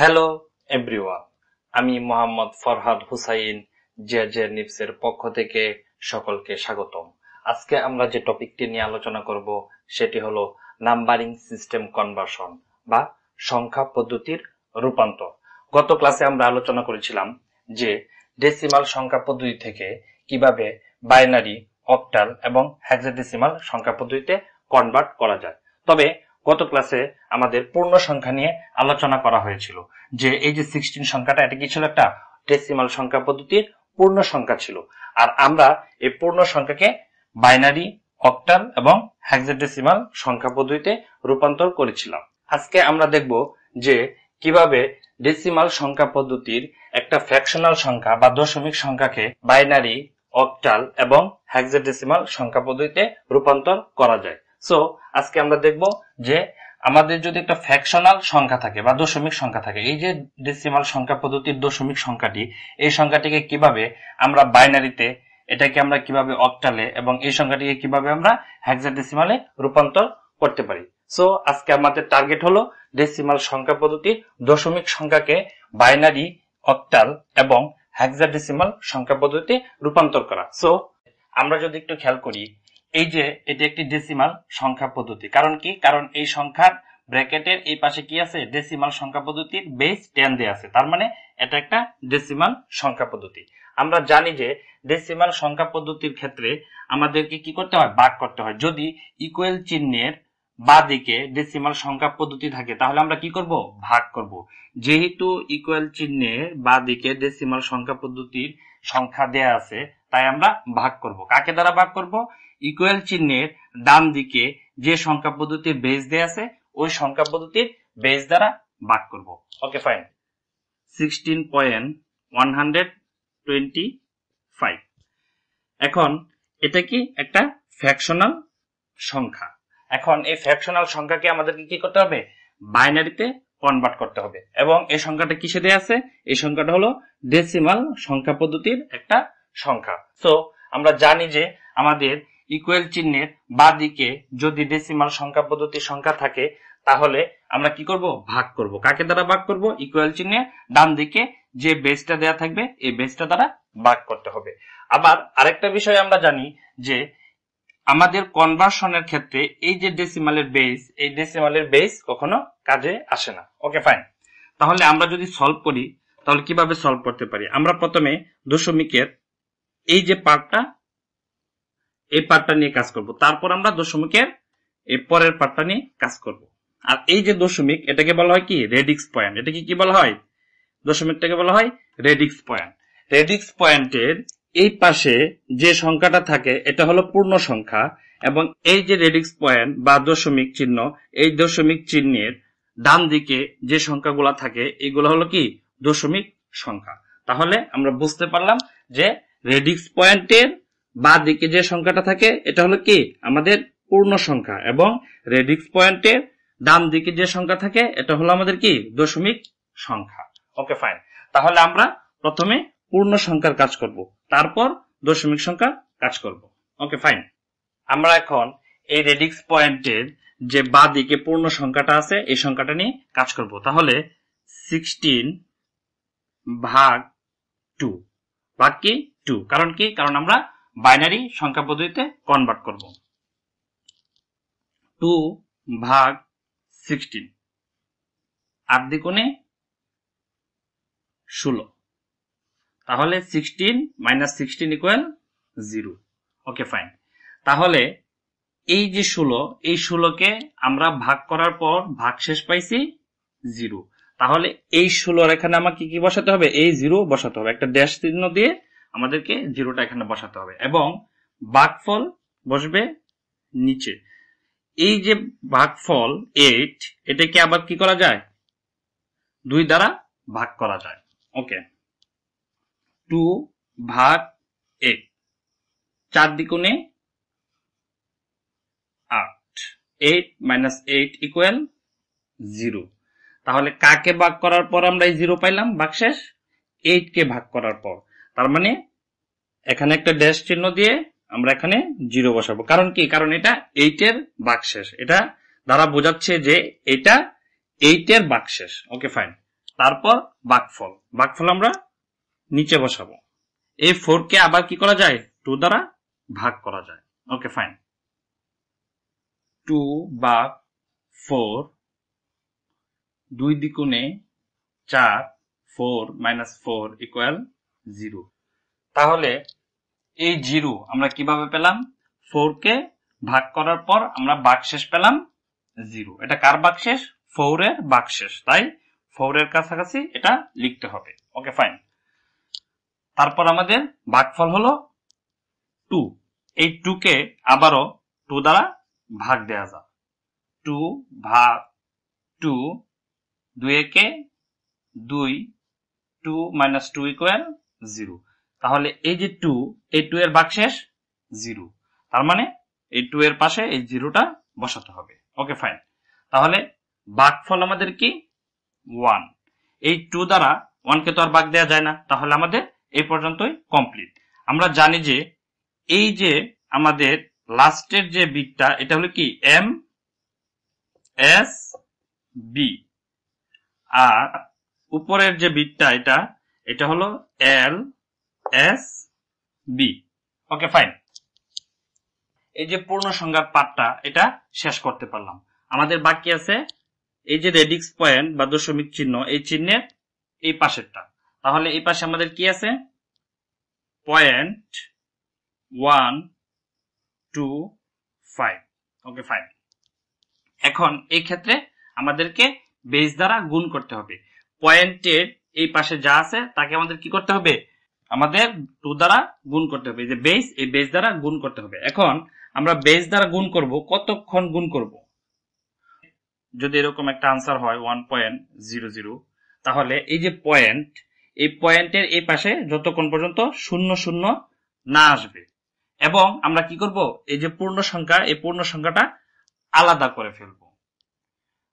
Hello everyone, আমি মোহাম্মদ ফরহাদ হুসাইন, জে নিপসের পক্ষ থেকে সকলকে স্বাগতম। আজকে আমরা যে টপিকটি নিয়ে আলোচনা করব সেটি হলো নাম্বারিং সিস্টেম কনভার্সন বা সংখ্যা পদ্ধতির রূপান্তর। গত ক্লাসে আমরা আলোচনা করেছিলাম যে ডেসিমাল সংখ্যা পদ্ধতি থেকে কিভাবে বাইনারি, অক্টাল এবং হেক্সাডেসিমাল সংখ্যা পদ্ধতিতে কনভার্ট করা যায়। তবে গত ক্লাসে আমাদের পূর্ণ সংখ্যা নিয়ে আলোচনা করা হয়েছিল যে এই যে 16 সংখ্যাটা, এটা কি ছিল? একটা ডেসিমাল সংখ্যা পদ্ধতির পূর্ণ সংখ্যা ছিল। আর আমরা এই পূর্ণ সংখ্যাকে বাইনারি, অক্টাল এবং হেক্সাডেসিমাল সংখ্যা পদ্ধতিতে রূপান্তর করেছিলাম। আজকে আমরা দেখব যে কিভাবে ডেসিমাল সংখ্যা পদ্ধতির একটা ফ্র্যাকশনাল সংখ্যা বা দশমিক সংখ্যাকে বাইনারি, অক্টাল এবং হেক্সাডেসিমাল সংখ্যা পদ্ধতিতে রূপান্তর করা যায়। সো আজকে আমরা দেখব যে আমাদের যদি একটা ফ্র্যাকশনাল সংখ্যা থাকে বা দশমিক সংখ্যা থাকে, এই যে ডেসিমাল সংখ্যা পদ্ধতির দশমিক সংখ্যাটি, এই সংখ্যাটিকে কিভাবে আমরা বাইনারিতে, এটাকে আমরা কিভাবে অক্টালে এবং এই সংখ্যাটিকে কিভাবে আমরা হেক্সাডেসিমালে রূপান্তর করতে পারি। সো আজকে আমাদের টার্গেট হলো ডেসিমাল সংখ্যা পদ্ধতির দশমিক সংখ্যাকে বাইনারি, অক্টাল এবং হেক্সাডেসিমাল সংখ্যা পদ্ধতিতে রূপান্তর করা। সো আমরা যদি একটু খেয়াল করি, এই যে এটি একটি ডেসিমাল সংখ্যা পদ্ধতি। কারণ কি? কারণ এই সংখ্যার ব্র্যাকেটের এই পাশে কি আছে? ডেসিমাল সংখ্যা পদ্ধতির বেস 10 দেয়া আছে। তার মানে এটা একটা ডেসিমাল সংখ্যা পদ্ধতি। আমরা জানি যে ডেসিমাল সংখ্যা পদ্ধতির ক্ষেত্রে আমাদেরকে কি করতে হয়? ভাগ করতে হয়। যদি ইকুয়াল চিহ্নের বাদিকে ডেসিমাল সংখ্যা পদ্ধতি থাকে তাহলে আমরা কি করব? ভাগ করব। যেহেতু ইকুয়াল চিহ্নের বাদিকে ডেসিমাল সংখ্যা পদ্ধতির সংখ্যা দেয়া আছে, তাই আমরা ভাগ করব। কাকে দ্বারা ভাগ করব? ইকুয়াল চিহ্নের ডান দিকে যে সংখ্যা পদ্ধতির বেস দেয়া আছে ওই সংখ্যা পদ্ধতির বেস দ্বারা ভাগ করব। Okay, fine. 16.125। এখন এটা কি একটা ফ্র্যাকশনাল সংখ্যা। এখন এই ফ্র্যাকশনাল সংখ্যাকে আমাদেরকে কি করতে হবে? বাইনারিতে কনভার্ট করতে হবে। এবং এই সংখ্যাটা কিসে দেয়া আছে? এই সংখ্যাটা হলো ডেসিমাল সংখ্যা পদ্ধতির একটা সংখ্যা। সো আমরা জানি যে আমাদের ইকুয়াল চিহ্নের বাদিকে যদি ডেসিমাল সংখ্যা পদ্ধতির সংখ্যা থাকে তাহলে আমরা কি করব? ভাগ করব। কাকে দ্বারা ভাগ করব? ইকুয়াল চিহ্নের ডান দিকে যে বেসটা দেয়া থাকবে এই বেসটা দ্বারা ভাগ করতে হবে। আবার আরেকটা বিষয় আমরা জানি যে আমাদের কনভার্সনের ক্ষেত্রে এই যে ডেসিমালের বেস, এই ডেসিমালের বেস কখনো কাজে আসে না। Okay, fine. তাহলে আমরা যদি সলভ করি তাহলে কিভাবে সলভ করতে পারি? আমরা প্রথমে দশমিকের এই যে পার্টটা, এই পার্টটা নিয়ে কাজ করব। তারপর আমরা দশমিকের এই পরের পার্টটা নিয়ে কাজ করব। আর এই যে দশমিক, এটাকে বলা হয় কি? Radix point. এটাকে কি বলা হয়? দশমিকটাকে বলা হয় রেডিক্স পয়েন্ট। রেডিক্স পয়েন্টের এই পাশে যে সংখ্যাটা থাকে এটা হলো পূর্ণ সংখ্যা। এবং এই যে রেডিক্স পয়েন্ট বা দশমিক চিহ্ন, এই দশমিক চিহ্নের ডান দিকে যে সংখ্যাগুলো থাকে এগুলো হলো কি? দশমিক সংখ্যা। তাহলে আমরা বুঝতে পারলাম যে রেডিক্স পয়েন্টের বা দিকে যে সংখ্যাটা থাকে এটা হলো কি? আমাদের পূর্ণ সংখ্যা। এবং রেডিক্স পয়েন্টের ডান দিকে যে সংখ্যা থাকে এটা হলো আমাদের কি? দশমিক সংখ্যা। Okay, fine. তাহলে আমরা প্রথমে পূর্ণ সংখ্যার কাজ করব, তারপর দশমিক সংখ্যার কাজ করব। Okay, fine. আমরা এখন এই রেডিক্স পয়েন্টের যে বা দিকে পূর্ণ সংখ্যাটা আছে এই সংখ্যাটা নিয়ে কাজ করব। তাহলে 16/2 ভাগ কি? 2। কারণ কি? কারণ আমরা বাইনারি সংখ্যা পদ্ধতিতে কনভার্ট করব। 2/16, 8 দ্বিগুণে 16। তাহলে 16 - 16 = 0। Okay, fine. তাহলে এই যে 16, এই 16কে আমরা ভাগ করার পর ভাগশেষ পাইছি 0। তাহলে এই 16 এখানে আমাকে কি বসাতে হবে? এই 0 বসাতে হবে। একটা ড্যাশ চিহ্ন দিয়ে আমাদেরকে 0টা এখানে বসাতে হবে। এবং ভাগফল বসবে নিচে। এই যে ভাগফল 8, এটাকে আবার কি করা যায়? 2 দ্বারা ভাগ করা যায়। ওকে, 2/8, 4 দ্বিগুণে 8, 8 - 8 = 0। তাহলে কাকে ভাগ করার পর আমরা এই 0 পাইলাম? ভাগশেষ 8 কে ভাগ করার পর। তার মানে এখানে একটা ড্যাশ চিহ্ন দিয়ে আমরা এখানে 0 বসাবো। কারণ কি? কারণ এটা 8 এর ভাগশেষ। এটা দ্বারা বোঝাচ্ছে যে এটা 8 এর ভাগশেষ। Okay, fine. তারপর ভাগফল ভাগফল আমরা নিচে বসাবো এই 4 কে আবার কি করা যায় 2 দ্বারা ভাগ করা যায় ওকে ফাইন 2 ভাগ 4 দুই দিকে 4 4 - 4 = 0 তাহলে এই 0 আমরা কিভাবে পেলাম 4 কে ভাগ করার পর আমরা ভাগশেষ পেলাম 0 এটা কার ভাগশেষ 4 এর ভাগশেষ তাই 4 এর কাছাকাছি এটা লিখতে হবে ওকে ফাইন তারপর আমাদের ভাগফল হলো 2 এই 2 কে আবারো 2 দ্বারা ভাগ দেয়া যায় 2 ভাগ 2 2 এর কে 2 2 - 2 = 0 তাহলে এই যে 2 এই 2 এর ভাগশেষ 0 তার মানে এই 2 এর পাশে এই 0টা বসাতে হবে ওকে ফাইন তাহলে ভাগফল আমাদের কি 1 এই 2 দ্বারা 1 কে তো আর ভাগ দেয়া যায় না তাহলে আমাদের এই পর্যন্তই কমপ্লিট আমরা জানি যে এই যে আমাদের লাস্টের যে বিটটা এটা হলো কি এম এস বি আর উপরের যে বিটটা এটা এটা হলো L S B okay fine এই যে পূর্ণ সংখ্যার পাঠটা এটা শেষ করতে পারলাম আমাদের বাকি আছে এই যে রেডিক্স পয়েন্ট বা দশমিক চিহ্ন এই চিহ্নের এই পাশেরটা তাহলে এই পাশে আমাদের কি আছে পয়েন্ট 125 ওকে ফাইন এখন এই ক্ষেত্রে আমাদেরকে বেস দ্বারা গুণ করতে হবে পয়েন্টের এই পাশে যা আছে তাকে আমাদের কি করতে হবে আমাদের 2 দ্বারা গুণ করতে হবে যে বেস এই বেস দ্বারা গুণ করতে হবে এখন আমরা বেস দ্বারা গুণ করব কতক্ষণ গুণ করব যদি এরকম একটা आंसर হয় 1.00 তাহলে এই যে পয়েন্ট এই পয়েন্টের এই পাশে যতক্ষণ পর্যন্ত 00 না আসবে এবং আমরা কি করব এই যে পূর্ণ সংখ্যা এই পূর্ণ সংখ্যাটা আলাদা করে ফেলব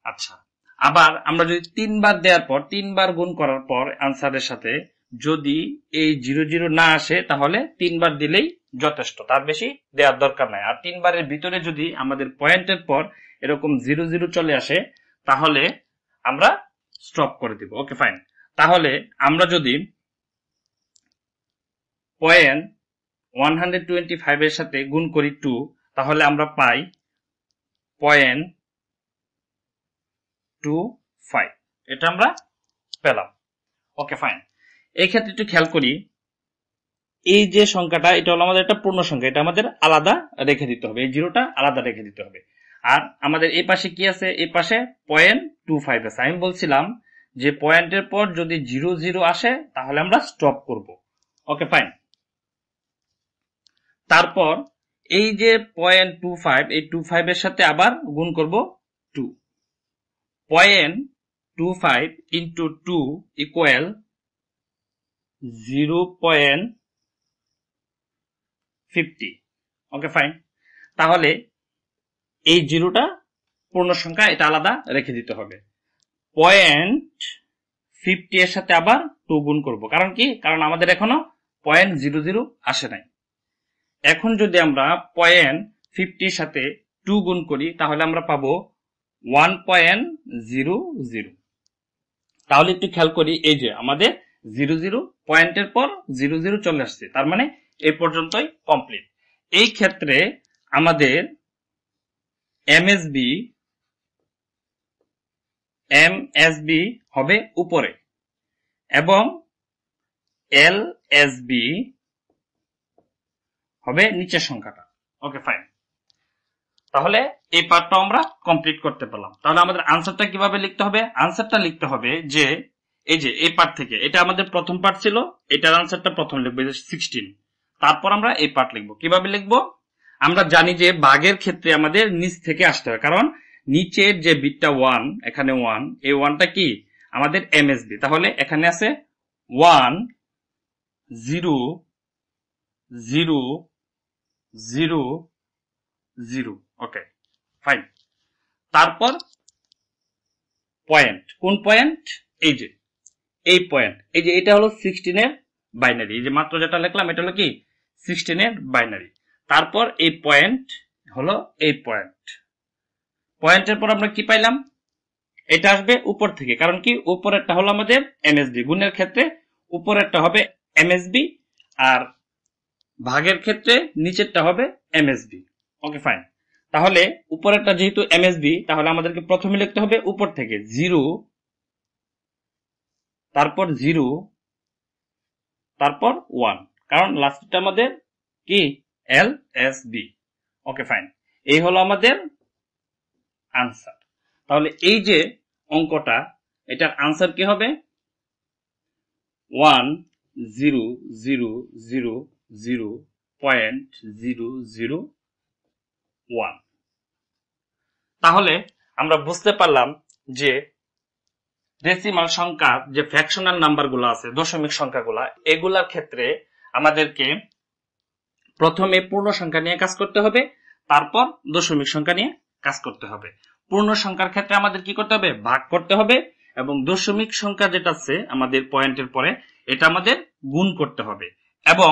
আচ্ছা আবার আমরা যদি তিনবার দেওয়ার পর তিনবার গুণ করার পর आंसरের সাথে যদি এই 00 না আসে তাহলে তিনবার দিলেই যথেষ্ট তার বেশি দেওয়ার দরকার নাই আর তিনবারের ভিতরে যদি আমাদের পয়েন্টের পর এরকম 00 চলে আসে তাহলে আমরা স্টপ করে দিব ওকে ফাইন তাহলে আমরা যদি পয়েন্ট 125 এর সাথে গুণ করি 2 তাহলে আমরা পাই পয়েন্ট 25 এটা আমরা পেলাম ওকে ফাইন এই ক্ষেত্রে একটু খেয়াল করি এই যে সংখ্যাটা এটা হলো আমাদের একটা পূর্ণ সংখ্যা এটা আমাদের আলাদা রেখে দিতে হবে এই জিরোটা আলাদা রেখে দিতে হবে আর আমাদের এই পাশে কি আছে এই পাশে 0.25 আছে আমি বলছিলাম যে পয়েন্টের পর যদি 00 আসে তাহলে আমরা স্টপ করব ওকে ফাইন তারপর এই যে 0.25 এই 25 এর সাথে আবার গুণ করব 2 0.25 into 2 equal 0.50 ওকে ফাইন তাহলে এই জিরোটা পূর্ণ সংখ্যা এটা আলাদা রেখে দিতে হবে 0.50 এর সাথে আবার 2 গুণ করব কারণ কি কারণ আমাদের এখনো 0.00 আসে নাই এখন যদি আমরা 0.50 এর সাথে 2 গুণ করি তাহলে আমরা পাবো 1.00 তাহলে একটু খেয়াল করি এই যে আমাদের 00 পয়েন্টের পর 00 চলে আসছে তার মানে এই পর্যন্তই কমপ্লিট এই ক্ষেত্রে আমাদের এমএসবি হবে উপরে এবং এলএসবি হবে নিচের সংখ্যাটা ওকে ফাইন তাহলে এই পার্টটা আমরা কমপ্লিট করতে পেলাম তাহলে আমাদের आंसरটা কিভাবে লিখতে হবে आंसरটা লিখতে হবে যে এই যে এই পার্ট থেকে এটা আমাদের প্রথম পার্ট ছিল এটার आंसरটা প্রথম লিখব 16 তারপর আমরা এই পার্ট লিখব কিভাবে লিখব আমরা জানি যে ভাগের ক্ষেত্রে আমাদের নিচ থেকে আসতে হয় কারণ নিচের যে বিটটা 1 এখানে 1 এই 1টা কি আমাদের এমএসবি তাহলে এখানে আছে 1 0 0 0 0 ওকে ফাইন তারপর পয়েন্ট কোন পয়েন্ট এই যে এই পয়েন্ট এই যে এটা হলো 16 এর বাইনারি এই যে মাত্র যেটা লিখলাম এটা হলো কি 16 এর বাইনারি তারপর এই পয়েন্ট হলো এই পয়েন্ট পয়েন্টের পর আমরা কি পাইলাম এটা আসবে উপর থেকে, কারণ কি উপরেরটা হলো আমাদের এমএসবি, গুণের ক্ষেত্রে উপরেরটা হবে এমএসবি আর ভাগের ক্ষেত্রে নিচেরটা হবে এমএসবি। ওকে ফাইন, তাহলে উপরেরটা যেহেতু এমএসবি তাহলে আমাদেরকে প্রথমে লিখতে হবে উপর থেকে 0, তারপর 0, তারপর 1, কারণ লাস্টটা আমাদের কি এলএসবি। ওকে ফাইন, এই হলো আমাদের আনসার। তাহলে এই যে অঙ্কটা এটার আনসার কি হবে 1,0,0,0,0.001। তাহলে আমরা বুঝতে পারলাম যে ডেসিমাল সংখ্যা যে ফ্র্যাকশনাল নাম্বারগুলো আছে, দশমিক সংখ্যাগুলা, এগুলার ক্ষেত্রে আমাদেরকে প্রথমে পূর্ণ সংখ্যা নিয়ে কাজ করতে হবে, তারপর দশমিক সংখ্যা নিয়ে কাজ করতে হবে। পূর্ণ সংখ্যার ক্ষেত্রে আমাদের কি করতে হবে, ভাগ করতে হবে, এবং দশমিক সংখ্যা যেটা আছে আমাদের পয়েন্টের পরে এটা আমাদের গুণ করতে হবে, এবং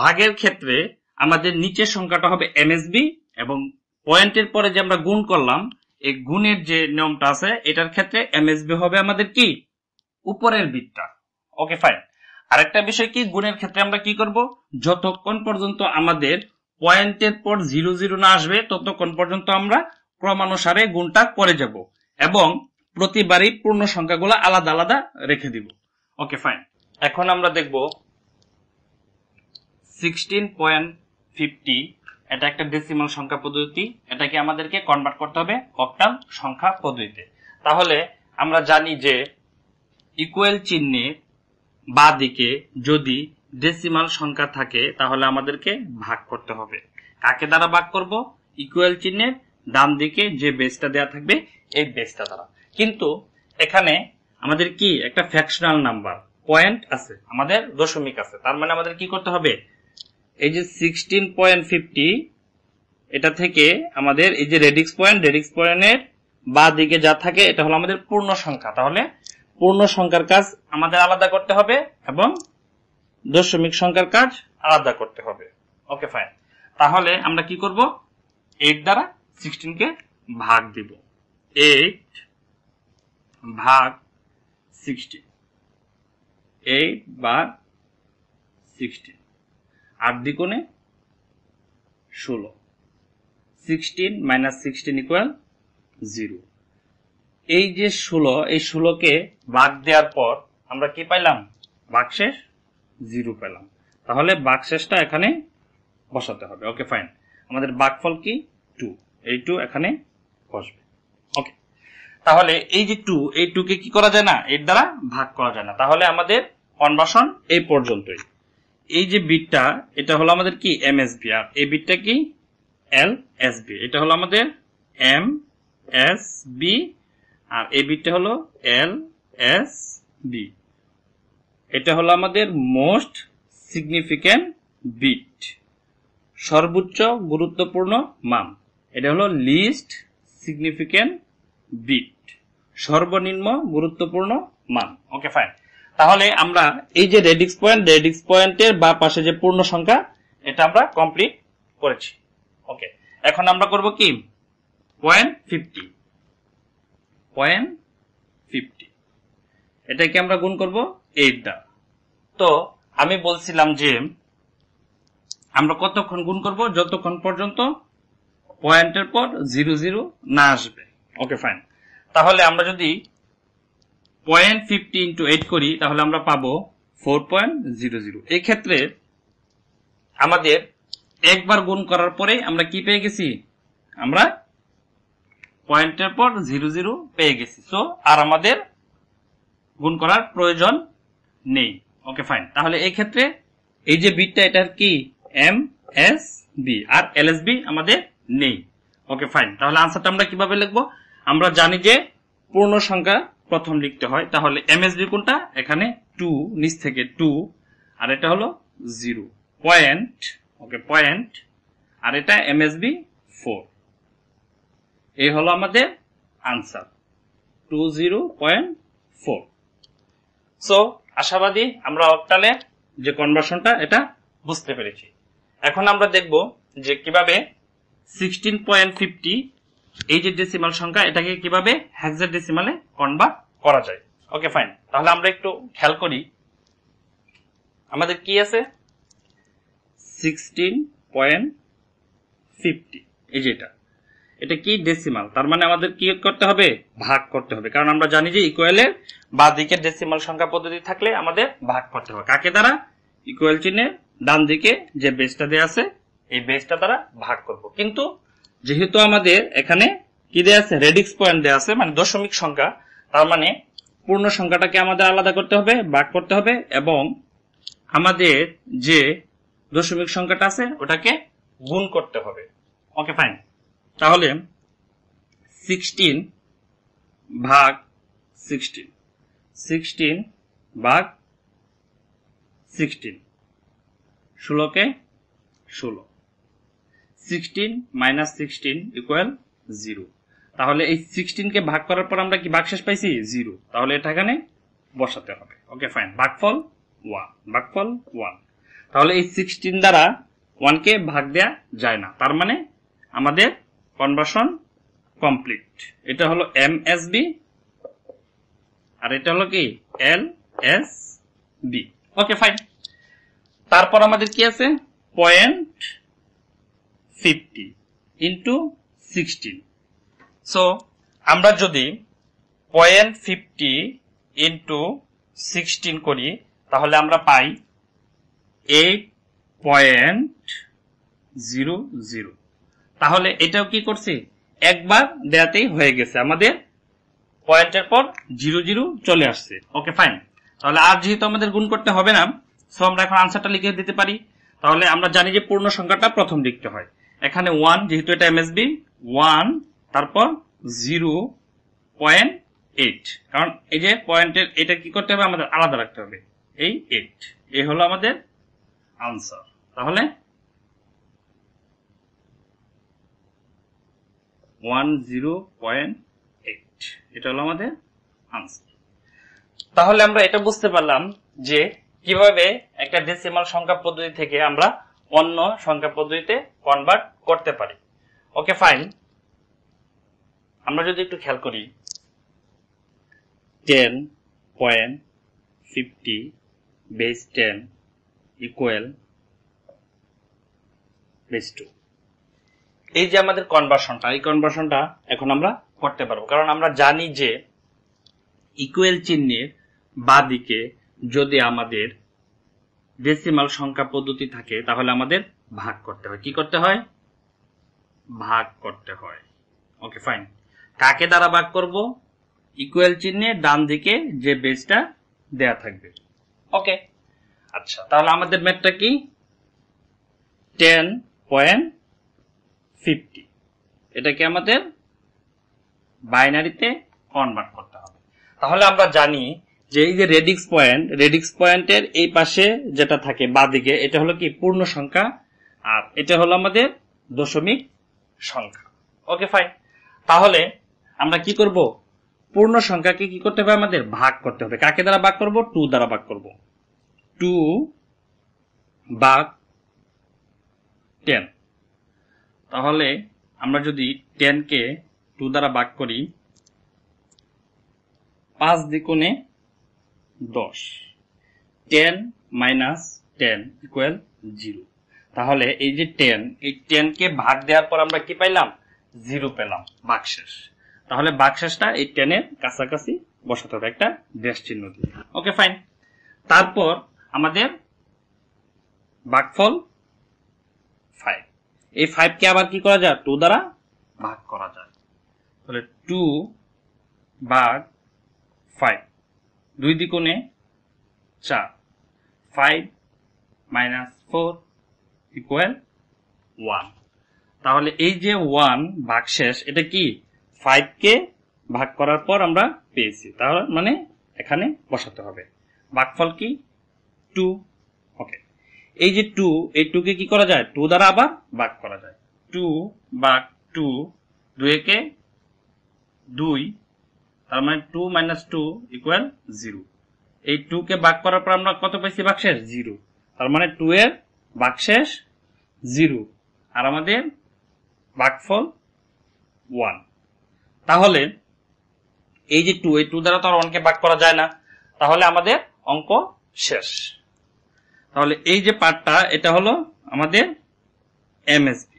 ভাগের ক্ষেত্রে আমাদের নিচের সংখ্যাটা হবে এমএসবি এবং পয়েন্টের পরে যে আমরা গুণ করলাম এই গুণের যে নিয়মটা আছে এটার ক্ষেত্রে এমএসবি হবে আমাদের কি উপরের বিটটা। ওকে ফাইন, আরেকটা বিষয় কি, গুণের ক্ষেত্রে আমরা কি করব, যতক্ষণ পর্যন্ত আমাদের পয়েন্টের পর 00 না আসবে ততক্ষণ পর্যন্ত আমরা ক্রমানুসারে গুণটা করে যাব এবং প্রতিবারই পূর্ণ সংখ্যাগুলো আলাদা আলাদা রেখে দিব। ওকে ফাইন, এখন আমরা দেখব 16.50 এটা একটা ডেসিমাল সংখ্যা পদ্ধতি, এটাকে আমাদেরকে কনভার্ট করতে হবে অক্টাল সংখ্যা পদ্ধতিতে। তাহলে আমরা জানি যে ইকুয়াল চিহ্নে বা দিকে যদি ডেসিমাল সংখ্যা থাকে তাহলে আমাদেরকে ভাগ করতে হবে। কাকে দ্বারা ভাগ করব, ইকুয়াল চিহ্নের ডান দিকে যে বেসটা দেয়া থাকবে এই বেসটা দ্বারা। কিন্তু এখানে আমাদের কি একটা ফ্র্যাকশনাল নাম্বার পয়েন্ট আছে, আমাদের দশমিক আছে, তার মানে আমাদের কি করতে হবে, এই যে 16.50 এটা থেকে আমাদের এই যে রেডিক্স পয়েন্ট, রেডিক্স পয়েন্টের বা দিকে যা থাকে এটা হলো আমাদের পূর্ণ সংখ্যা, তাহলে পূর্ণ সংখ্যার কাজ আমাদের আলাদা করতে হবে এবং দশমিক সংখ্যার কাজ আলাদা করতে হবে। ওকে ফাইন, তাহলে আমরা কি করব, 8 দ্বারা 16 কে ভাগ দিব, 8 ভাগ 16, 8 বার 16, আর দ্বিগুণে 16, 16 - 16 = 0। এই যে 16, এই 16কে ভাগ দেওয়ার পর আমরা কি পাইলাম, ভাগশেষ 0 পেলাম, তাহলে ভাগশেষটা এখানে বসাতে হবে। ওকে ফাইন, আমাদের ভাগফল কি 2, এই 2 এখানে বসবে। ওকে, তাহলে এই যে 2, এই 2 কে কি করা যায় না, এর দ্বারা ভাগ করা যায় না, তাহলে আমাদের কনভার্সন এই পর্যন্তই। এই যে বিটটা এটা হলো আমাদের কি এমএসবি, আর এই বিটটা কি এলএসবি, এটা হলো আমাদের এমএসবি আর এই বিটটা হলো এলএসবি, এটা হলো আমাদের মোস্ট সিগনিফিক্যান্ট বিট, সর্বোচ্চ গুরুত্বপূর্ণ মান, এটা হলো লিস্ট সিগনিফিক্যান্ট বিট, সর্বনিম্ন গুরুত্বপূর্ণ মান। ওকে ফাইন, তাহলে আমরা এই যে রেডিক্স পয়েন্ট, রেডিক্স পয়েন্টের বা পাশে যে পূর্ণ সংখ্যা এটা আমরা কমপ্লিট করেছি। ওকে, এখন আমরা করব কি 0.50 এটাকে আমরা গুণ করব 8 দ্বারা। তো আমি বলছিলাম যে আমরা কতক্ষণ গুণ করব, যতক্ষণ পর্যন্ত পয়েন্টের পর 00 না আসবে। ওকে ফাইন, তাহলে আমরা যদি 0.50 ইন্টু 8 করি তাহলে আমরা পাবো 4.00। এই ক্ষেত্রে আমাদের একবার গুণ করার পরে আমরা কি পেয়ে গেছি, আমরা পয়েন্টের পর 00 পেয়ে গেছি, সো আর আমাদের গুণ করার প্রয়োজন নেই। ওকে ফাইন, তাহলে এই ক্ষেত্রে এই যে বিটটা এটার কি এমএসবি আর এলএসবি আমাদের নেই। ওকে ফাইন, তাহলে আনসারটা আমরা কিভাবে লিখবো, আমরা জানি যে পূর্ণ সংখ্যা প্রথম লিখতে হয়, তাহলে এমএসবি কোনটা, এখানে 2 নিচ থেকে 2 আর এটা হলো 0 পয়েন্ট। ওকে পয়েন্ট, আর এটা এমএসবি 4, এই হলো আমাদের আনসার 20.4। সো আশাবাদী আমরা অক্টালে যে কনভার্সনটা এটা বুঝতে পেরেছি। এখন আমরা দেখব যে কিভাবে 16.50 এই যে ডেসিমাল সংখ্যা এটাকে কিভাবে হেক্সাডেসিমালে কনভার্ট করা যায়। ওকে ফাইন, তাহলে আমরা একটু খেয়াল করি আমাদের কি আছে 16.50, এই যে এটা কি ডেসিমাল, তার মানে আমাদের কি করতে হবে ভাগ করতে হবে, কারণ আমরা জানি যে ইকুয়ালের বা দিকে ডেসিমাল সংখ্যা পদ্ধতি থাকলে আমাদের ভাগ করতে হবে কাকে দ্বারা, ইকুয়াল চিহ্নের ডান দিকে যে বেসটা দেয়া আছে এই বেসটা দ্বারা ভাগ করব। কিন্তু যেহেতু আমাদের এখানে কি দেয়া আছে রেডিক্স পয়েন্ট দেয়া আছে মানে দশমিক সংখ্যা, তার মানে পূর্ণ সংখ্যাটাকে আমাদের আলাদা করতে হবে ভাগ করতে হবে এবং আমাদের যে দশমিক সংখ্যাটা আছে ওটাকে গুণ করতে হবে। ওকে ফাইন, তাহলে 16 ভাগ 16, 16 ভাগ 16, 16 কে 16, 16 - 16 = 0। তাহলে এই 16 কে ভাগ করার পর আমরা কি ভাগশেষ পাইছি 0, তাহলে এটা এখানে বসাতে হবে। ওকে ফাইন, ভাগফল 1, তাহলে এই 16 দ্বারা 1 কে ভাগ দেয়া যায় না, তার মানে আমাদের কনভার্সন কমপ্লিট। এটা হলো এমএসবি আর এটা হলো কি এলএসবি। ওকে ফাইন, তারপর আমাদের কি আছে 0.50 × 16। সো আমরা যদি 0.50 × 16 করি তাহলে আমরা পাই 8.00। তাহলে এটাও কি করছি একবার দেয়াতেই হয়ে গেছে, আমাদের পয়েন্টের পর 00 চলে আসছে। ওকে ফাইন, তাহলে আর যেহেতু আমাদের গুণ করতে হবে না, সো আমরা এখন আনসারটা লিখে দিতে পারি। তাহলে আমরা জানি যে পূর্ণ সংখ্যাটা প্রথম লিখতে হয়, এখানে 1 যেহেতু এটা এমএসবি 1 তারপর 0.8, কারণ এই যে পয়েন্টের এটা কি করতে হবে আমাদের আলাদা রাখতে হবে, এই 8, এই হলো আমাদের আনসার। তাহলে 10.8 এটা হলো আমাদের আনসার। তাহলে আমরা এটা বুঝতে পারলাম যে কিভাবে একটা ডেসিমাল সংখ্যা পদ্ধতি থেকে আমরা অন্য সংখ্যা পদ্ধতিতে কনভার্ট করতে পারি। ওকে ফাইন, আমরা যদি একটু খেয়াল করি 10.50 - 10 = 2, এই যে আমাদের কনভার্সনটা, এই কনভার্সনটা এখন আমরা করতে পারবো, কারণ আমরা জানি যে ইকুয়াল চিহ্নের বাদিকে যদি আমাদের ডেসিমাল সংখ্যা পদ্ধতি থাকে তাহলে আমাদের ভাগ করতে হয়, কি করতে হয় ভাগ করতে হয়। ওকে ফাইন, কাকে দ্বারা ভাগ করব, ইকুয়াল চিহ্নের ডান দিকে যে বেসটা দেয়া থাকবে। ওকে আচ্ছা, তাহলে আমাদের ম্যাথটা কি 10.50, এটাকে আমাদের বাইনারিতে কনভার্ট করতে হবে। তাহলে আমরা জানি যে এই যে রেডিক্স পয়েন্টের এই পাশে যেটা থাকে বাদিকে এটা হলো কি পূর্ণ সংখ্যা আর এটা হলো আমাদের দশমিক সংখ্যা। ওকে ফাইন, তাহলে আমরা কি করব পূর্ণ সংখ্যাকে কি করতে হবে আমাদের ভাগ করতে হবে, কাকে দ্বারা ভাগ করব 2 দ্বারা ভাগ করব, 2 ভাগ 10। তাহলে আমরা যদি 10 কে 2 দ্বারা ভাগ করি 5 দ্বিগুণে 10, 10 - 10 = 0। তাহলে এই যে 10 কে ভাগ দেওয়ার পর আমরা কি পাইলাম 0 পেলাম, ভাগশেষ। তাহলে ভাগশেষটা এই 10 এর কাছাকাছি বসাতে হবে একটা ড্যাশ চিহ্ন দিয়ে। ওকে ফাইন, তারপর আমাদের ভাগফল 5, এই 5 কে আবার কি করা যায় 2 দ্বারা ভাগ করা যায়। তাহলে 2 ভাগ 5, 2 দ্বিগুণে 4, 5 - 4 = 1। তাহলে এই যে 1 ভাগশেষ এটা কি 5 কে ভাগ করার পর আমরা পেয়েছি, তার মানে এখানে বসাতে হবে ভাগফল কি 2। ওকে, এই যে 2 কে কি করা যায় 2 দ্বারা আবার ভাগ করা যায়, 2 ভাগ 2, 2 কে 2, তার মানে 2 - 2 = 0। এই 2 কে ভাগ করার পর আমরা কত পাইছি ভাগশেষ 0, তার মানে 2 এর ভাগশেষ 0 আর আমাদের ভাগফল ওয়ান। তাহলে এই যে টু, এই টু দ্বারা তো আর ওয়ানকে ভাগ করা যায় না, তাহলে আমাদের অঙ্ক শেষ। তাহলে এই যে পার্টটা এটা হলো আমাদের এমএসবি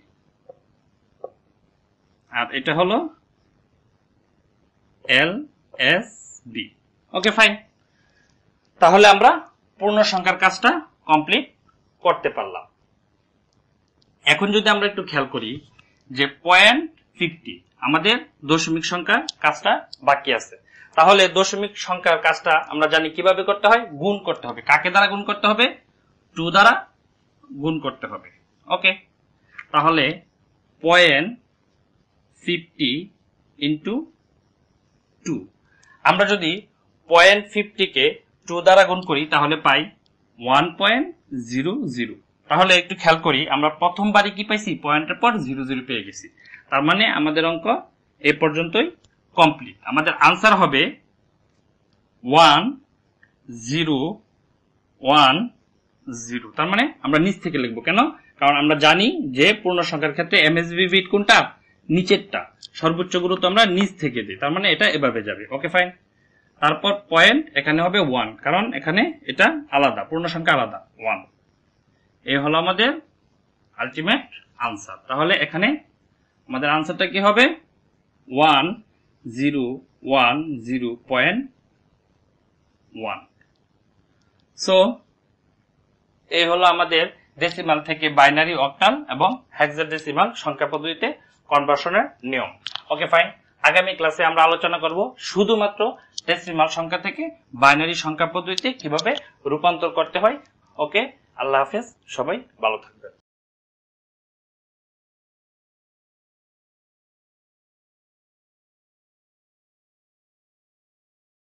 আর এটা হলো এলএসবি। ওকে ফাইন, তাহলে আমরা পূর্ণ সংখ্যার কাজটা কমপ্লিট করতে পারলাম। এখন যদি আমরা একটু খেয়াল করি যে 0.50 আমাদের দশমিক সংখ্যার কাজটা বাকি আছে, তাহলে দশমিক সংখ্যার কাজটা আমরা জানি কিভাবে করতে হয়, গুণ করতে হবে। কাকে দ্বারা গুণ করতে হবে? টু দ্বারা গুণ করতে হবে। ওকে, তাহলে 0.50 ইন্টু টু। আমরা যদি 0.50 কে 2 দ্বারা গুণ করি তাহলে পাই 1.00। তাহলে একটু খেয়াল করি আমরা প্রথমবারই কি পাইছি, পয়েন্টের পর 00 পেয়ে গেছি। তার মানে আমাদের অঙ্ক এ পর্যন্তই কমপ্লিট। আমাদের আনসার হবে 1 0 1 0। তার মানে আমরা নিচ থেকে লিখবো, কেন? কারণ আমরা জানি যে পূর্ণ সংখ্যার ক্ষেত্রে এমএসবি বিট কোনটা, নিচেরটা, সর্বোচ্চ গুরুত্ব আমরা নিচ থেকে দিই। তার মানে এটা এভাবে যাবে। ওকে ফাইন, তারপর পয়েন্ট এখানে হবে 1, কারণ এখানে এটা আলাদা, পূর্ণ সংখ্যা আলাদা 1। এই হলো আমাদের আলটিমেট আনসার। তাহলে এখানে আমাদের আনসারটা কি হবে, 1 0 1 0.1। সো এই হলো আমাদের ডেসিমাল থেকে বাইনারি, অক্টাল এবং হেক্সাডেসিমাল সংখ্যা পদ্ধতিতে কনভার্সনের নিয়ম। ওকে ফাইন, আগামী ক্লাসে আমরা আলোচনা করব শুধুমাত্র ডেসিমাল সংখ্যা থেকে বাইনারি সংখ্যা পদ্ধতিতে কিভাবে রূপান্তর করতে হয়। ওকে, আল্লাহ হাফেজ, সবাই ভালো থাকবেন।